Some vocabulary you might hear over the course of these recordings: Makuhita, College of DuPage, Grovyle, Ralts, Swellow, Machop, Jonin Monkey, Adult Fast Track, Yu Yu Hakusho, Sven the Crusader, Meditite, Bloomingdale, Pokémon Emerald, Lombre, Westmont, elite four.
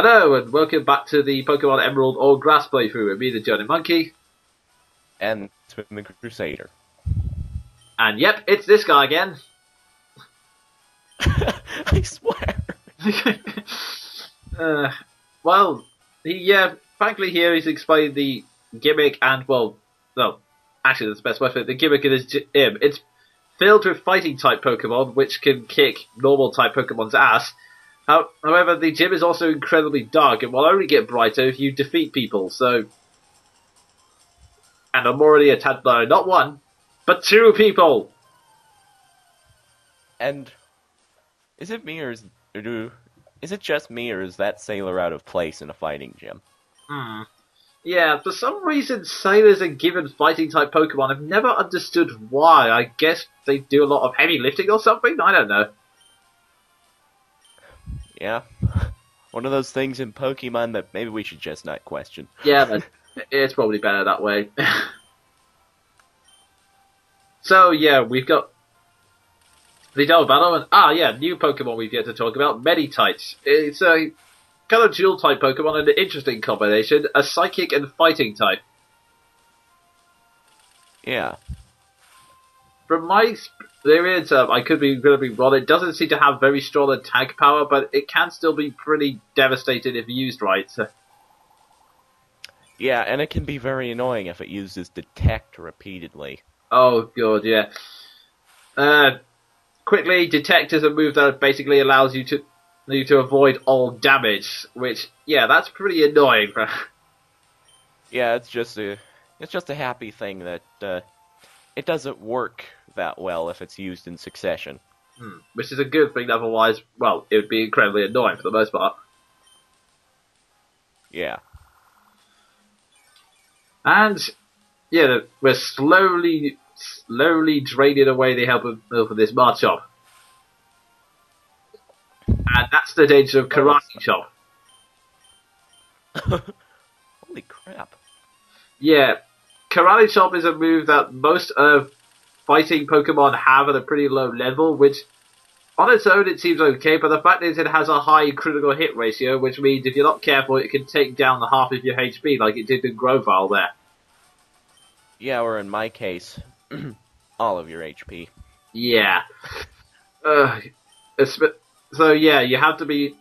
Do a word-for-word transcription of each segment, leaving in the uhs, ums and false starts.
Hello and welcome back to the Pokémon Emerald or Grass playthrough with me, the Jonin Monkey. And Sven the Crusader. And yep, it's this guy again. I swear. uh, well, he, yeah, frankly here he's explained the gimmick and, well, no, actually that's the best way for it, the gimmick of this gym. It's filled with fighting-type Pokémon, which can kick normal-type Pokémon's ass. However, the gym is also incredibly dark and will only get brighter if you defeat people, so... And I'm already attacked by not one, but two people! And... Is it me or is... Is it just me or is that sailor out of place in a fighting gym? Hmm. Yeah, for some reason sailors are given fighting-type Pokémon. I've never understood why. I guess they do a lot of heavy lifting or something? I don't know. Yeah. One of those things in Pokemon that maybe we should just not question. Yeah, but it's probably better that way. So, yeah, we've got the Del Battle, and, ah, yeah, new Pokemon we've yet to talk about, Meditite. It's a kind of dual-type Pokemon and an interesting combination, a psychic and fighting type. Yeah. From my experience, um, I could be going to be wrong, it doesn't seem to have very strong attack power, but it can still be pretty devastating if used right. Yeah, and it can be very annoying if it uses Detect repeatedly. Oh, God, yeah. Uh, quickly, Detect is a move that basically allows you to you to avoid all damage, which, yeah, that's pretty annoying. Yeah, it's just a, it's just a happy thing that... Uh, It doesn't work that well if it's used in succession. Hmm. Which is a good thing, otherwise, well, it would be incredibly annoying for the most part. Yeah. And, yeah, we're slowly, slowly draining away the help of, of this Machop. And that's the danger of Karate Chop. Holy crap. Yeah. Karate Chop is a move that most of uh, fighting Pokemon have at a pretty low level, which on its own it seems okay, but the fact is it has a high critical hit ratio, which means if you're not careful it can take down the half of your H P like it did in Grovyle there. Yeah, or in my case, all of your H P. Yeah. Uh, so yeah, you have to be...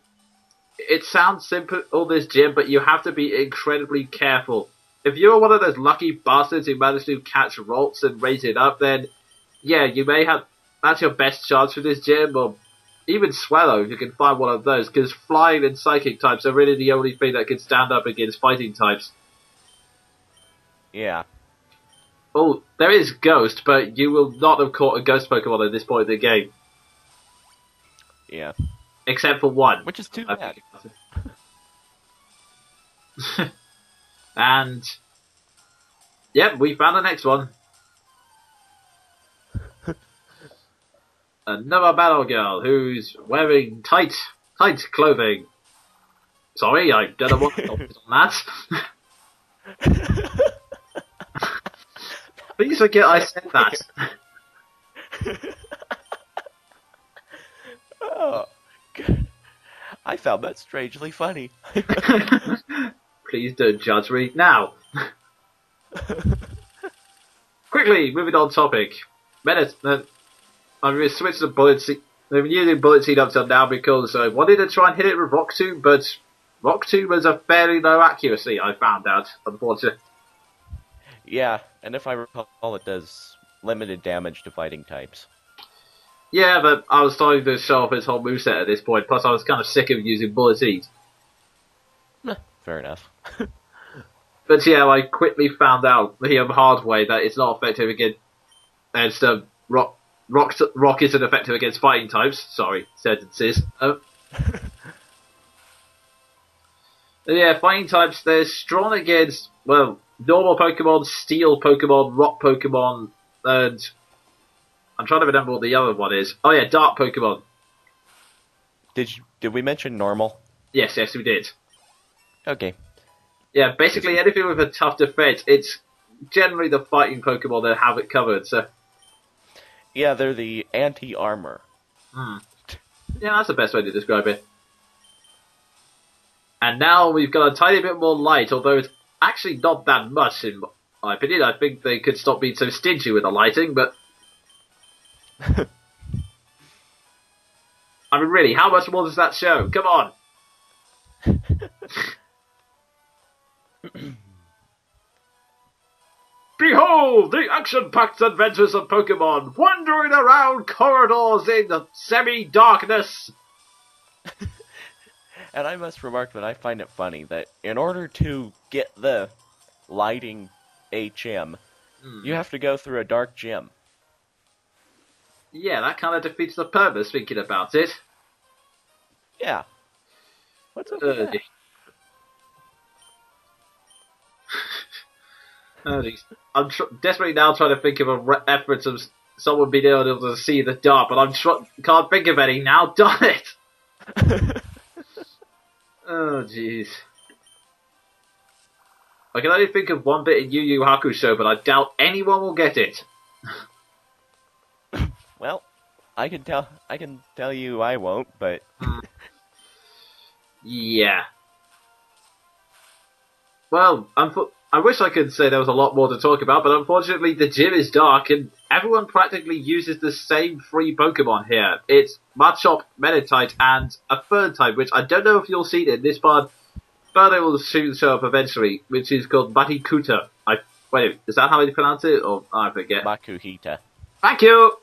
It sounds simple, all this gym, but you have to be incredibly careful. If you're one of those lucky bastards who managed to catch Ralts and raise it up, then, yeah, you may have... That's your best chance for this gym, or even Swellow, if you can find one of those, because flying and psychic types are really the only thing that can stand up against fighting types. Yeah. Oh, there is Ghost, but you will not have caught a Ghost Pokemon at this point in the game. Yeah. Except for one. Which is too bad. And, yep, we found the next one. Another battle girl who's wearing tight, tight clothing. Sorry, I don't know what on that. Please forget I said that. Oh, God. I found that strangely funny. Please don't judge me. Now! Quickly, moving on topic. Medit- uh, I'm going to switch to Bullet Seed. I've been using Bullet Seed up till now because I wanted to try and hit it with Rock Tomb, but Rock Tomb has a fairly low accuracy, I found out, unfortunately. Yeah, and if I recall, it does limited damage to fighting types. Yeah, but I was starting to show off his whole moveset at this point, plus I was kind of sick of using Bullet Seed. Fair enough. But yeah, I quickly found out the hard way that it's not effective against um, rock, rock. Rock isn't effective against fighting types. Sorry, sentences. Um, yeah, fighting types, they're strong against, well, normal Pokemon, steel Pokemon, rock Pokemon, and I'm trying to remember what the other one is. Oh yeah, dark Pokemon. Did, you, did we mention normal? Yes, yes, we did. Okay. Yeah, basically anything with a tough defense, it's generally the fighting Pokemon that have it covered, so... Yeah, they're the anti-armor. Hmm. Yeah, that's the best way to describe it. And now we've got a tiny bit more light, although it's actually not that much in my opinion. I think they could stop being so stingy with the lighting, but... I mean, really, how much more does that show? Come on! Behold the action-packed adventures of Pokémon wandering around corridors in semi-darkness! And I must remark that I find it funny that in order to get the lighting H M, mm. you have to go through a dark gym. Yeah, that kind of defeats the purpose, thinking about it. Yeah. What's up with uh, that? Oh, I'm tr desperately now trying to think of a re reference of someone being able to see the dark, but I can't think of any now. Darn it! Oh, jeez. I can only think of one bit in Yu Yu Hakusho, but I doubt anyone will get it. Well, I can tell. I can tell you, I won't. But yeah. Well, I'm. I wish I could say there was a lot more to talk about, but unfortunately the gym is dark and everyone practically uses the same three Pokemon here. It's Machop, Meditite, and a third type, which I don't know if you'll see it in this part, but it will soon show up eventually, which is called Makuhita. I Wait, is that how you pronounce it? Or I forget. Makuhita. Thank you!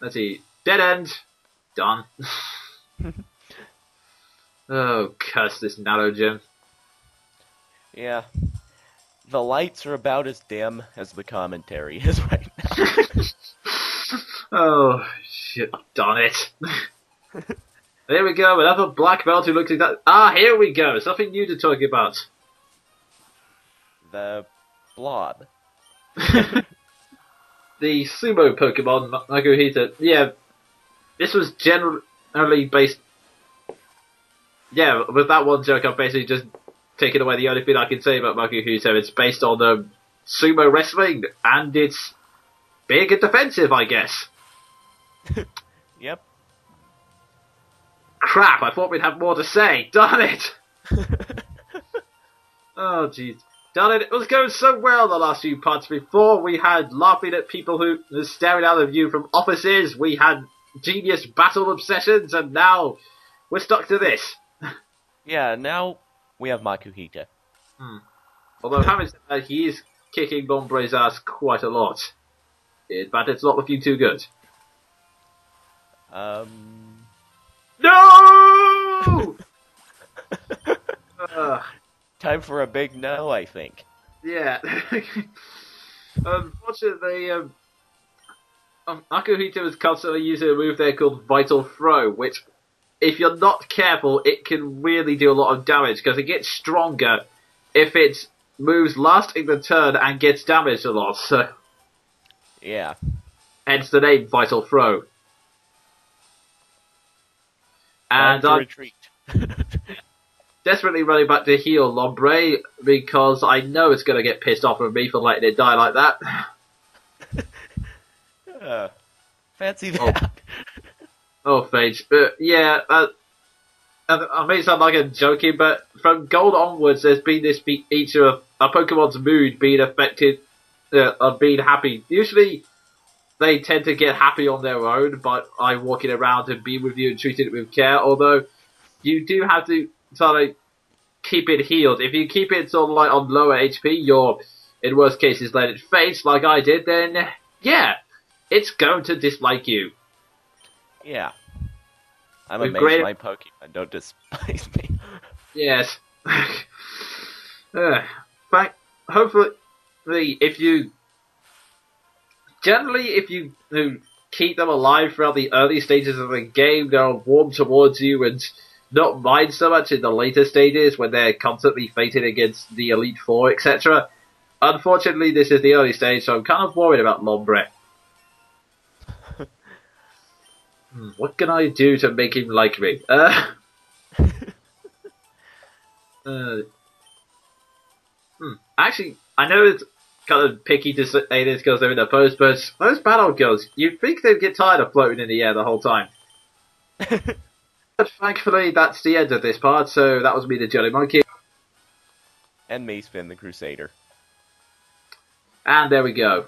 Let's see. Dead end. Done. Oh, curse this narrow gym. Yeah, the lights are about as dim as the commentary is right now. Oh, shit, darn it. There we go, another black belt who looks like that. Ah, here we go, something new to talk about. The blob. The sumo Pokemon, Makuhita. Yeah, this was generally based... Yeah, with that one joke, I basically just... taking away the only thing I can say about Makuhita, it's based on um, sumo wrestling, and it's big and defensive, I guess. Yep. Crap, I thought we'd have more to say. Darn it! Oh, jeez. Darn it, it was going so well the last few parts before. We had laughing at people who were staring out of you from offices. We had genius battle obsessions, and now we're stuck to this. Yeah, now... we have Makuhita. Hmm. Although, having said that, he is kicking Lombre's ass quite a lot. In fact, it's not looking too good. Um. No! uh. Time for a big no, I think. Yeah. Unfortunately, um, um, Makuhita is constantly using a move there called Vital Throw, which... if you're not careful, it can really do a lot of damage, because it gets stronger if it moves last in the turn and gets damaged a lot, so... yeah. Hence the name Vital Throw. And I'm retreat. Desperately running back to heal Lombre, because I know it's going to get pissed off at me for letting it die like that. uh, fancy that. Oh. Oh, Phage. Uh, yeah, uh, I may sound like I'm joking, but from Gold onwards, there's been this feature of a Pokemon's mood being affected, uh, of being happy. Usually, they tend to get happy on their own by, by walking around and being with you and treating it with care, although you do have to try to keep it healed. If you keep it sort of like on lower H P, you're, in worst cases, let it Phage like I did, then, yeah, it's going to dislike you. Yeah. I'm With amazed great... my Pokemon don't despise me. Yes. uh, but hopefully, if you... generally, if you, you keep them alive throughout the early stages of the game, they'll warm towards you and not mind so much in the later stages when they're constantly fighting against the Elite Four, et cetera. Unfortunately, this is the early stage, so I'm kind of worried about Lombre. What can I do to make him like me? Uh, uh, hmm. Actually, I know it's kind of picky to say this because they're in a pose, but those battle girls, you'd think they'd get tired of floating in the air the whole time. But thankfully, that's the end of this part, so that was me, the Jonin Monkey. And me, Sven the Crusader. And there we go.